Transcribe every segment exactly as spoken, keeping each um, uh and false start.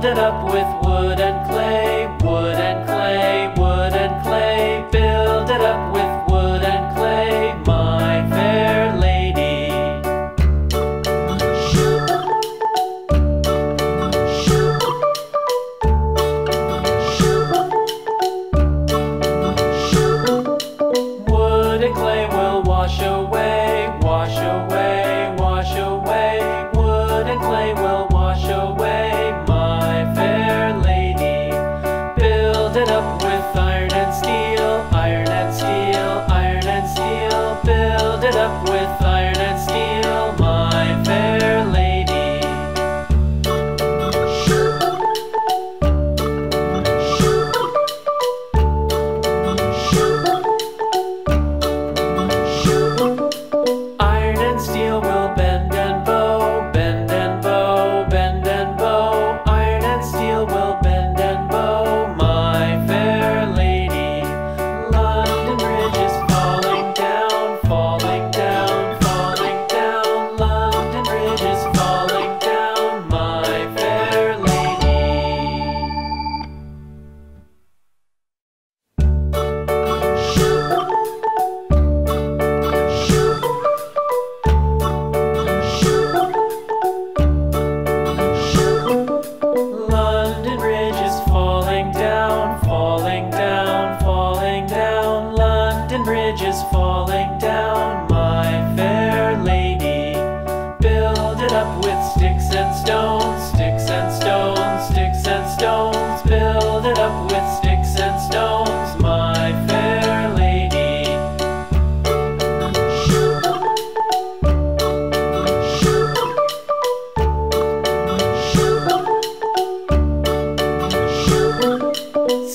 build it up with wood and clay, wood and clay, wood and clay, build it up with wood and clay, my fair lady. Wood and clay will wash away, wash away, wash away, wood and clay will wash away. Is falling down, my fair lady. Build it up with sticks and stones, sticks and stones, sticks and stones. Build it up with sticks and stones, my fair lady.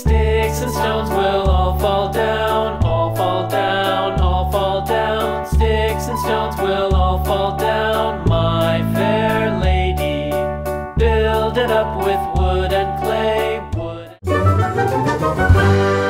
Sticks and stones will all fall down, all fall down. Sticks and stones will all fall down, my fair lady. Build it up with wood and clay, wood.